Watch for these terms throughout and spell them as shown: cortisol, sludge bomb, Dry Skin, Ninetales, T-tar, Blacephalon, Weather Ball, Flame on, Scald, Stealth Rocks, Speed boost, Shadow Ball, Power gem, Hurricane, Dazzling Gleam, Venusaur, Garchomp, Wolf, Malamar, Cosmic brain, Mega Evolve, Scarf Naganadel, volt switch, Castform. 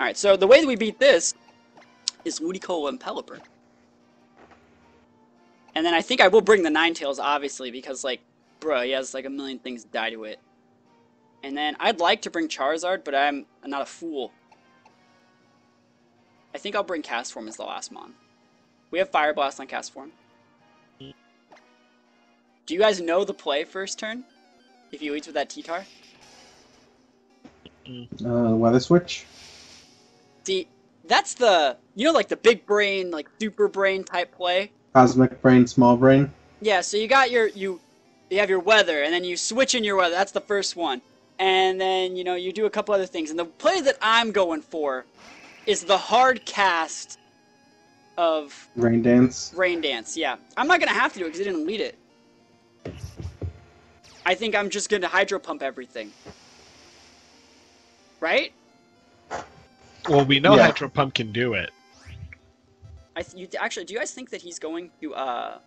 Alright, so the way that we beat this is Ludicolo and Pelipper. And then I think I will bring the Ninetales, obviously, because, like, bro, he has, like, a million things to die to it. And then I'd like to bring Charizard, but I'm not a fool. I think I'll bring Castform as the last mon. We have Fire Blast on Castform. Do you guys know the play first turn? If he leads with that T-tar? Weather switch? See, that's the, you know, like the big brain, like super brain type play? Cosmic brain, small brain? Yeah, so you got your, you have your weather, and then you switch in your weather, that's the first one. And then, you know, you do a couple other things. And the play that I'm going for is the hard cast of... Rain Dance? Rain Dance, yeah. I'm not going to have to do it because I didn't lead it. I think I'm just going to Hydro Pump everything. Right? Well, we know Hydro Pump can do it. Actually, do you guys think that he's going to...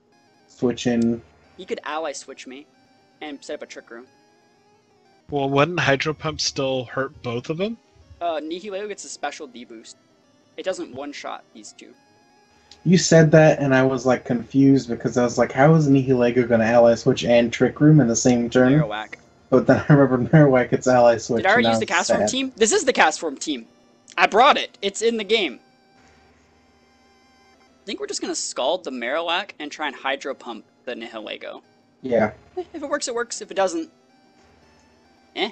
switch in? He could ally switch me and set up a Trick Room. Well, wouldn't Hydro Pump still hurt both of them? Nihilego gets a special D-boost. It doesn't one-shot these two. You said that, and I was, like, confused, because I was like, how is Nihilego going to ally switch and Trick Room in the same turn? Marowak. But then I remembered Marowak, it's ally switch. Did I already use the Castform team? This is the Castform team. I brought it. It's in the game. I think we're just going to Scald the Marowak and try and Hydro Pump the Nihilego. Yeah. If it works, it works. If it doesn't, eh.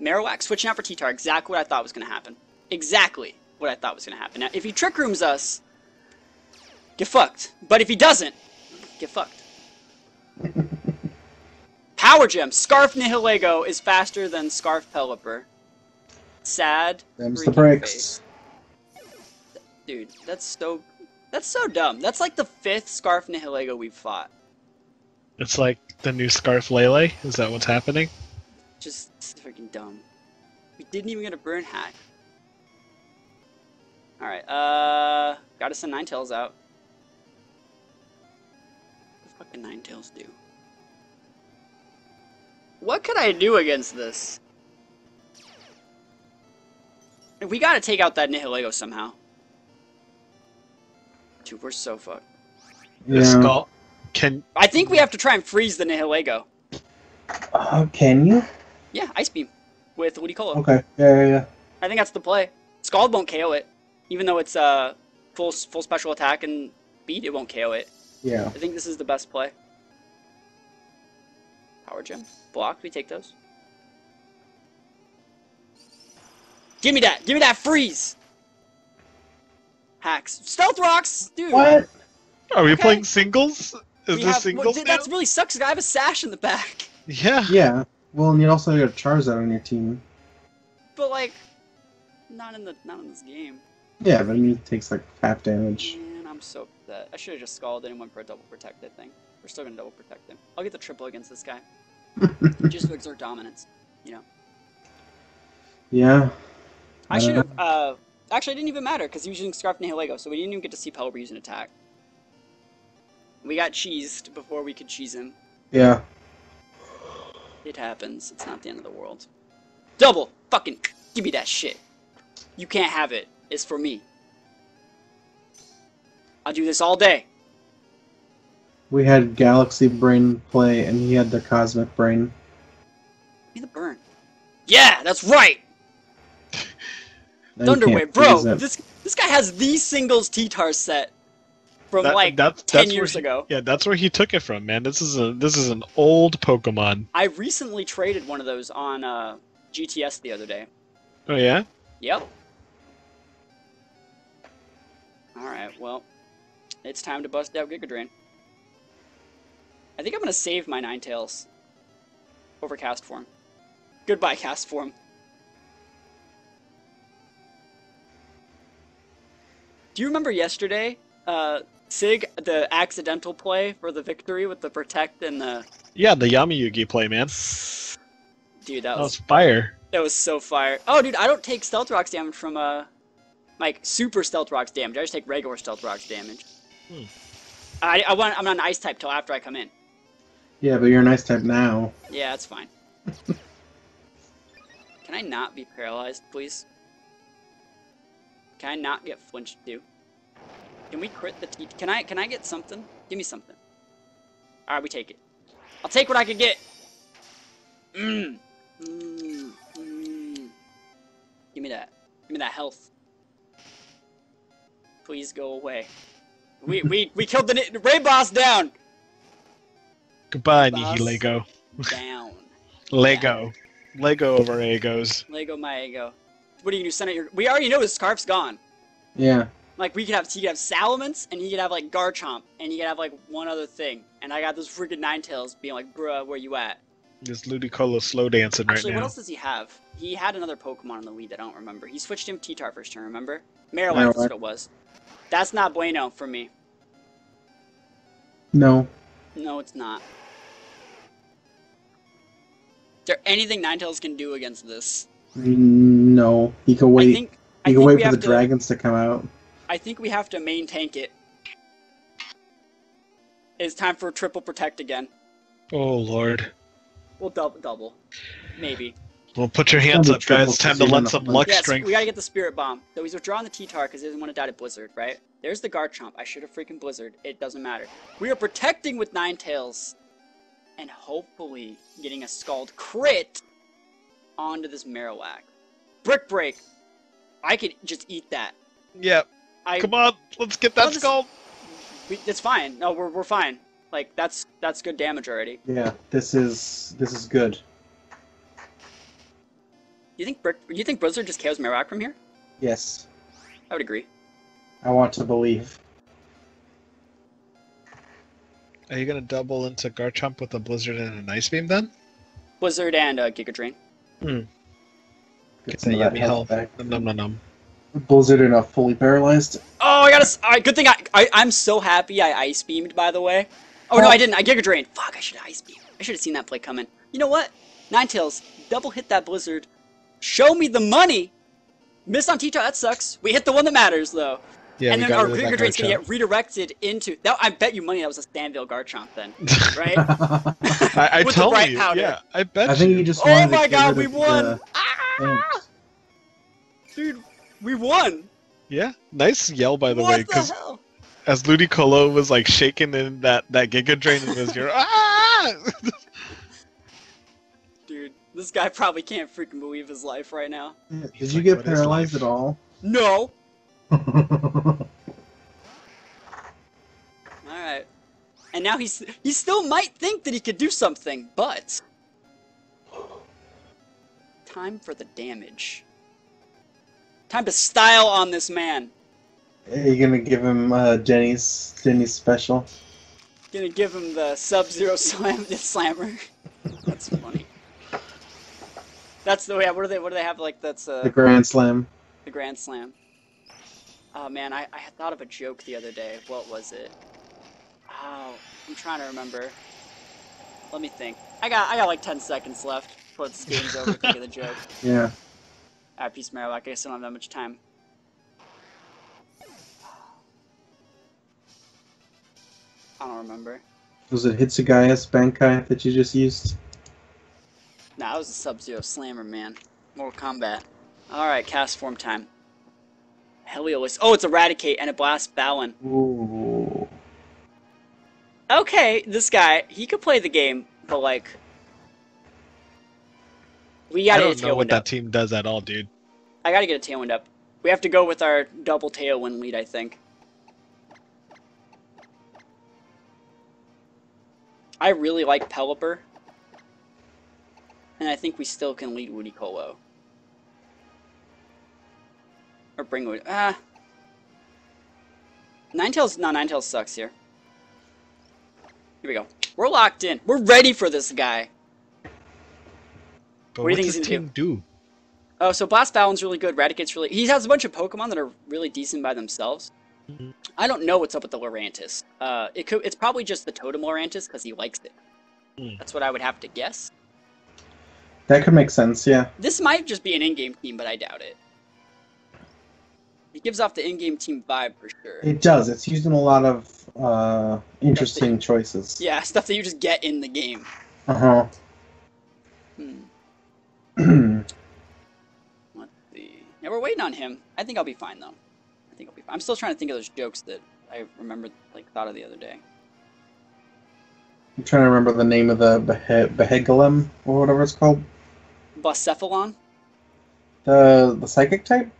Marowak switching out for T-tar. Exactly what I thought was going to happen. Exactly what I thought was going to happen. Now, if he Trick Rooms us... get fucked. But if he doesn't, get fucked. Power gem. Scarf Nihilego is faster than Scarf Pelipper. Sad. Them's the breaks. Face. Dude, that's so dumb. That's like the 5th Scarf Nihilego we've fought. It's like the new Scarf Lele? Is that what's happening? Just freaking dumb. We didn't even get a burn hack. Alright, gotta send Ninetales out. What can Ninetales do? What could I do against this? We gotta take out that Nihilego somehow. Dude, we're so fucked. Yeah. Skull can... I think we have to try and freeze the Nihilego. Can you? Yeah, Ice Beam. With Ludicolo. Okay, yeah. I think that's the play. Scald won't KO it. Even though it's full special attack and beat, it won't KO it. Yeah. I think this is the best play. Power gem. Block. We take those. Give me that! Give me that freeze! Hacks. Stealth Rocks! Dude! What? Are we playing singles? Is this singles now? That really sucks. I have a Sash in the back. Yeah. Yeah. Well, and you also got Charizard on your team. But, like, not in this game. Yeah, but I mean, it takes, like, half damage. Man, I'm so... I should have just scalded and went for a double protect it thing. We're still gonna double protect him. I'll get the triple against this guy. Just to exert dominance, you know. Yeah. I should have. Actually, it didn't even matter because he was using Scarf Nihilego, so we didn't even get to see Pelipper use an attack. We got cheesed before we could cheese him. Yeah. It happens. It's not the end of the world. Double fucking give me that shit. You can't have it. It's for me. I'll do this all day. We had Galaxy Brain play, and he had the Cosmic Brain. Give me the burn. Yeah, that's right! Thunderwave, bro! This guy has the singles T-tar set from, like, that's 10 years ago. Yeah, that's where he took it from, man. This is an old Pokemon. I recently traded one of those on GTS the other day. Oh, yeah? Yep. Alright, well... it's time to bust out Giga Drain. I think I'm gonna save my Ninetales over Castform. Goodbye, Castform. Do you remember yesterday, Sig, the accidental play for the victory with the protect and the... Yeah, the Yamayugi play, man. Dude, that was fire. That was so fire. Oh, dude, I don't take Stealth Rocks damage from, like, super Stealth Rocks damage. I just take regular Stealth Rocks damage. Hmm. I'm not an ice type till after I come in. Yeah, but you're an ice type now. Yeah, that's fine. Can I not be paralyzed, please? Can I not get flinched too? Can we crit the T? Can I get something? Give me something. Alright, we take it. I'll take what I can get. Give me that. Give me that health. Please go away. We killed the Raid Boss down! Goodbye, Nihilego. Down. Lego. Down. Lego of our egos. Lego my ego. What are you gonna do? Send out your... We already know his scarf's gone. Yeah. Like, we could have... He could have Salamence, and he could have, like, Garchomp, and he could have, like, one other thing. And I got those freaking Ninetales being like, bruh, where you at? This Ludicolo slow dancing right now. Actually, what else does he have? He had another Pokemon in the lead that I don't remember. He switched him T-tar first turn, remember? Marowak, that's what it was. That's not bueno for me. No. No, it's not. Is there anything Ninetales can do against this? No. He can wait. He can wait for the dragons to come out. I think we have to main tank it. It's time for triple protect again. Oh, Lord. We'll double. Maybe. Well, put your hands up, guys. It's time to let some luck strength. We gotta get the Spirit Bomb. So he's withdrawing the T-tar because he doesn't want to die to Blizzard, right? There's the Garchomp. I should have freaking Blizzard. It doesn't matter. We are protecting with Ninetales. And hopefully getting a Scald crit onto this Marowak. Brick Break. I could just eat that. Yeah. Come on, let's get that Scald. It's fine. No, we're fine. Like, that's good damage already. Yeah, this is good. You think Blizzard just KOs Marowak from here? Yes. I would agree. I want to believe. Are you gonna double into Garchomp with a Blizzard and an Ice Beam then? Blizzard and a Giga Drain. Hmm. Get that yummy health back. Num num num. Blizzard and a fully paralyzed. Oh, I gotta. All right, good thing I'm so happy I Ice Beamed, by the way. Oh no, I didn't. I Giga Drain. Fuck, I should have Ice Beamed. I should have seen that play coming. You know what? Ninetales, double hit that Blizzard. Show me the money! Miss on T-tar, that sucks. We hit the one that matters, though. Yeah, and then our Giga Drain's gonna get redirected into... That, I bet you money that was a Stanville Garchomp then, right? I told you, powder. Yeah. I bet you just oh my god, we won! Ah! Dude, we won! Yeah, nice yell, by the way, because as Ludicolo was, like, shaking in that Giga Drain, it was your... Ah! This guy probably can't freaking believe his life right now. Yeah, did you get paralyzed at all? No! Alright. And now he still might think that he could do something, but... Time for the damage. Time to style on this man! Are you gonna give him Jenny's special? Gonna give him the Sub-Zero Slammer. That's funny. That's the way. Yeah, what do they have? Like that's the Grand Slam. The Grand Slam. Oh man, I had thought of a joke the other day. What was it? Oh, I'm trying to remember. Let me think. I got like 10 seconds left before this game's over. Think of the joke. Yeah. Alright, peace, Marowak. I guess I don't have that much time. I don't remember. Was it Hitsugai's Bankai that you just used? Nah, I was a Sub-Zero Slammer, man. Mortal Kombat. Alright, Castform time. Heliolis. Oh, it's Eradicate and a Blacephalon. Ooh. Okay, this guy, he could play the game, but like... We gotta get a Tailwind up. I don't know what that team does at all, dude. I gotta get a Tailwind up. We have to go with our double Tailwind lead, I think. I really like Pelipper. And I think we still can lead Ludicolo. Or bring Ludicolo. Ah! Ninetales. No, Ninetales sucks here. Here we go. We're locked in. We're ready for this guy. But what do you think he's going to do? Oh, so Blacephalon's really good. Radicate's really. He has a bunch of Pokemon that are really decent by themselves. Mm-hmm. I don't know what's up with the Lorantis. It's probably just the Totem Lorantis because he likes it. Mm. That's what I would have to guess. That could make sense, yeah. This might just be an in-game team, but I doubt it. It gives off the in-game team vibe for sure. It does. It's using a lot of interesting choices. Yeah, stuff that you just get in the game. Uh-huh. Let's see. Yeah, we're waiting on him. I think I'll be fine, though. I'm still trying to think of those jokes that I remembered, like, thought of the other day. I'm trying to remember the name of the Behegalem, or whatever it's called. Bucephalon? The psychic type?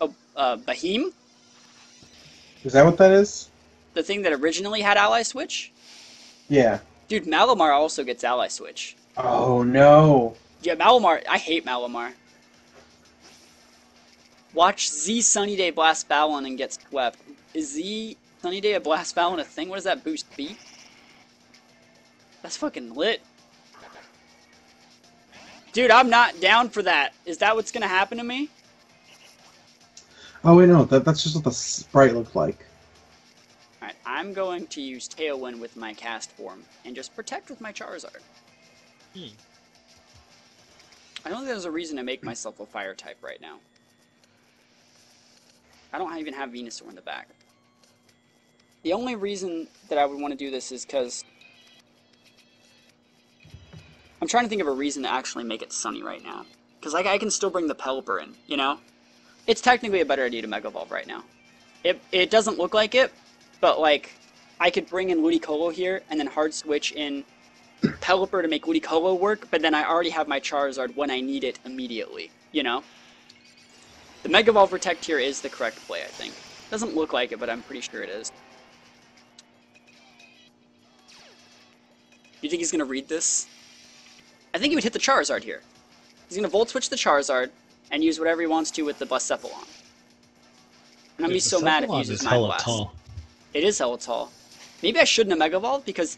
Oh, Bahim? Is that what that is? The thing that originally had ally switch? Yeah. Dude, Malamar also gets ally switch. Oh, no. Yeah, Malamar. I hate Malamar. Watch Z Sunny Day Blacephalon and get swept. Is Z Sunny Day a Blacephalon a thing? What does that boost be? That's fucking lit. Dude, I'm not down for that. Is that what's gonna happen to me? Oh, wait, no. That's just what the sprite looked like. Alright, I'm going to use Tailwind with my Castform and just protect with my Charizard. Hmm. I don't think there's a reason to make myself a fire type right now. I don't even have Venusaur in the back. The only reason that I would want to do this is because I'm trying to think of a reason to actually make it sunny right now. Because I can still bring the Pelipper in, you know? It's technically a better idea to Mega Evolve right now. It doesn't look like it, but like, I could bring in Ludicolo here and then hard switch in Pelipper to make Ludicolo work, but then I already have my Charizard when I need it immediately, you know? The Mega Evolve Protect here is the correct play, I think. Doesn't look like it, but I'm pretty sure it is. You think he's going to read this? I think he would hit the Charizard here. He's going to volt switch the Charizard and use whatever he wants to with the Bucephalon. And I'm going to be so mad if he uses Mind Blast. It is hella tall. Maybe I shouldn't have Mega Evolved because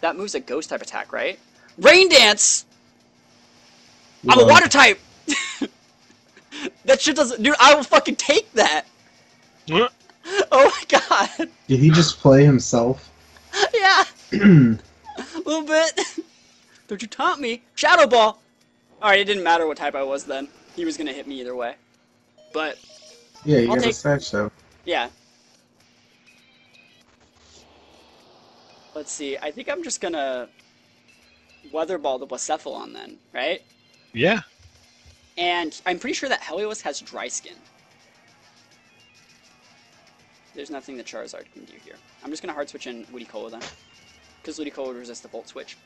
that move's a ghost type attack, right? Rain Dance! Whoa. I'm a water type! That shit doesn't... Dude, I will fucking take that! What? Oh my god! Did he just play himself? Yeah! A little bit. Don't you taunt me? Shadow Ball! Alright, it didn't matter what type I was then. He was gonna hit me either way. But... yeah, you got a smash though. Yeah. Let's see, I think I'm just gonna... Weather Ball the Blacephalon then, right? Yeah. And I'm pretty sure that Heliolis has Dry Skin. There's nothing that Charizard can do here. I'm just going to hard switch in Ludicolo then. Because Ludicolo would resist the Volt Switch.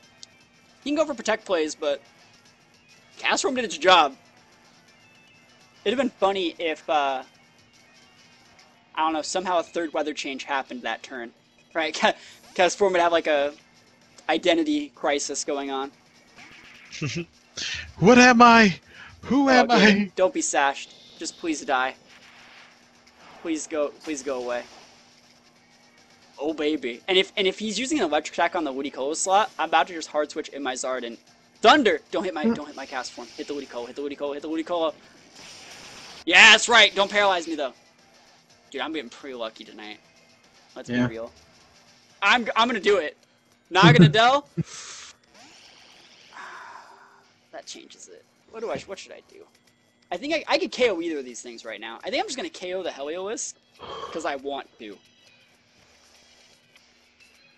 He can go for Protect plays, but... Castform did its job. It'd have been funny if, I don't know, somehow a third weather change happened that turn. Right? Castform would have, like, a... identity crisis going on. What am I? Who am I? Don't be sashed. Just please die. Please go away. Oh baby. And if he's using an electric attack on the Ludicolo slot, I'm about to just hard switch in my Zard and Thunder! Don't hit my Castform. Hit the Ludicolo. Yeah, that's right. Don't paralyze me though. Dude, I'm getting pretty lucky tonight. Let's be real. I'm gonna do it. Naganadel? That changes it. What should I do? I think I could KO either of these things right now. I think I'm just going to KO the Heliolis, because I want to. So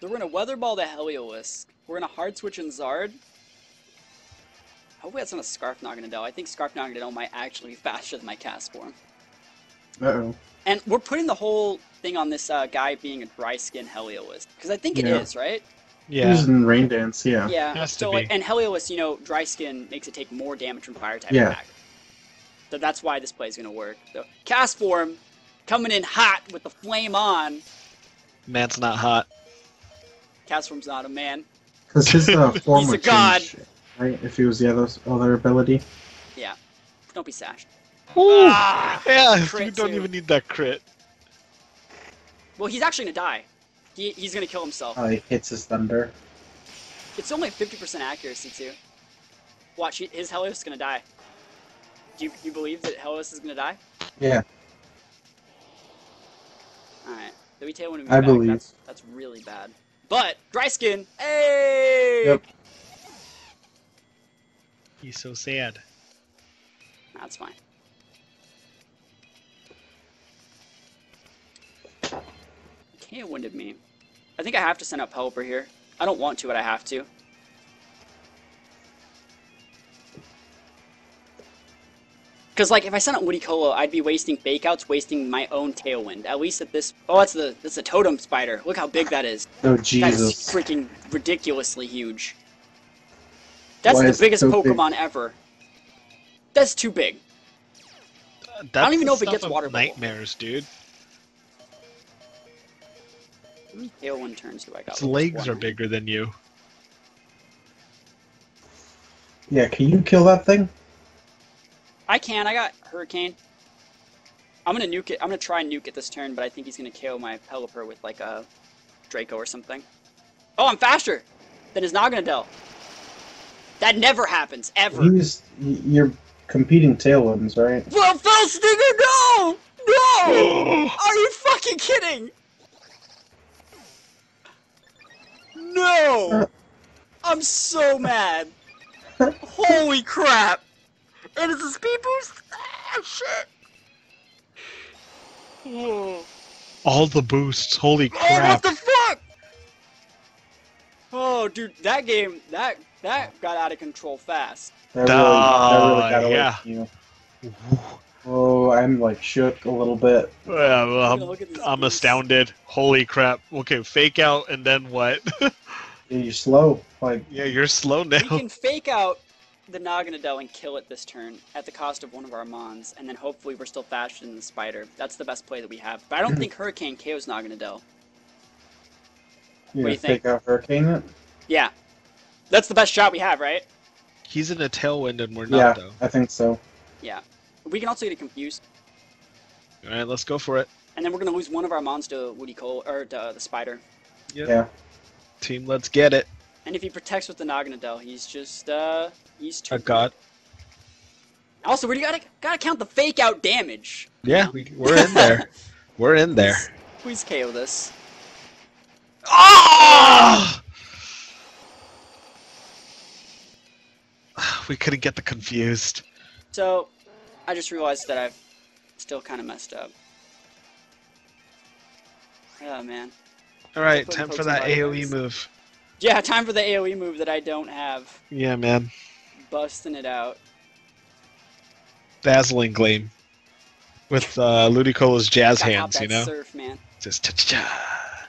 we're going to Weather Ball the Heliolis. We're going to Hard Switch and Zard. Hopefully that's not a Scarf Naganadel. I think Scarf Naganadel might actually be faster than my Castform. Uh-oh. And we're putting the whole thing on this guy being a Dry Skin Heliolis, because I think it is, right? Yeah. He's in Rain Dance, yeah. Yeah. Has so, to be. And Heliolis, you know, Dry Skin makes it take more damage from Fire type attack. So that's why this play is gonna work. So Castform coming in hot with the flame on. Man's not hot. Castform's not a man. Because his form would change, right? If he was the other ability. Yeah. Don't be sashed. Ooh, yeah. You don't even need that crit. Well, he's actually gonna die. He's gonna kill himself. Oh, he hits his Thunder. It's only 50% accuracy, too. Watch, his Helios is gonna die. Do you believe that Helios is gonna die? Yeah. Alright. So we Tailwind him back. I believe. That's really bad. But, Dry Skin! Hey! Yep. He's so sad. That's fine. He winded me. I think I have to send out Pelipper here. I don't want to, but I have to. Because, like, if I sent out Ludicolo, I'd be wasting fake outs, wasting my own Tailwind. At least at this... Oh, that's a totem spider. Look how big that is. Oh, Jesus. That's freaking ridiculously huge. That's the biggest Pokemon ever. That's too big. I don't even know if it gets water nightmares, dude. How many Tailwind turns do I got? Its legs are bigger than you. Yeah, can you kill that thing? I can. I got Hurricane. I'm gonna nuke it. I'm gonna try and nuke it this turn, but I think he's gonna KO my Pelipper with like a Draco or something. Oh, I'm faster than his Naganadel. That never happens ever. You're competing Tailwinds, right? Well, Fell Stinger, no, no! Are you fucking kidding? No! I'm so mad. Holy crap! And it's a speed boost! Ah, shit! Whoa. All the boosts, holy crap! Oh, what the fuck! Oh, dude, that game, that got out of control fast. That really got away from you. Oh, I'm like shook a little bit. I'm astounded. Holy crap. Okay, fake out and then what? You're slow. Like, yeah, you're slow now. We can fake out the Naganadel and kill it this turn at the cost of one of our Mons, and then hopefully we're still faster than the Spider. That's the best play that we have. But I don't think Hurricane KO's Naganadel. What do you think? Fake out Hurricane it? Yeah. That's the best shot we have, right? He's in a Tailwind and we're not, yeah, though. I think so. Yeah. We can also get it confused. Alright, let's go for it. And then we're going to lose one of our Mons to Ludicolo, or to, the Spider. Yep. Yeah. Team, let's get it. And if he protects with the Naganadel, he's just, he's too. God. Also, we gotta count the fake out damage. Yeah, we're in there. We're in there. Please KO this. Oh! We couldn't get the confused. So, I just realized that I've still kind of messed up. Oh, man. Alright, time for that AoE move. Yeah, time for the AoE move that I don't have. Yeah, man. Busting it out. Dazzling Gleam. With Ludicolo's jazz hands, you know? Surf, man. Just cha-cha-cha.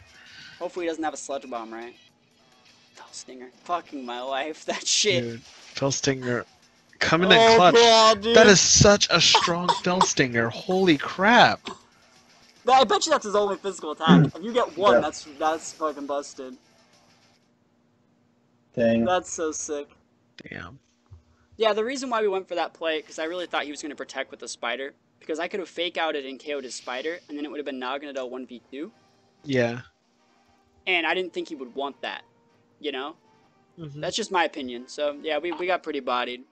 Hopefully he doesn't have a Sludge Bomb, right? Fell Stinger. Fucking my life, that shit. Dude, Fell Stinger. Come in that clutch. God, that is such a strong Fell Stinger. Holy crap. I bet you that's his only physical attack. If you get one, yeah, that's fucking busted. Dang. That's so sick. Damn. Yeah, the reason why we went for that play, because I really thought he was going to protect with the Spider, because I could have fake outed and KO'd his Spider, and then it would have been Naganadel 1v2. Yeah. And I didn't think he would want that, you know? Mm-hmm. That's just my opinion. So, yeah, we got pretty bodied.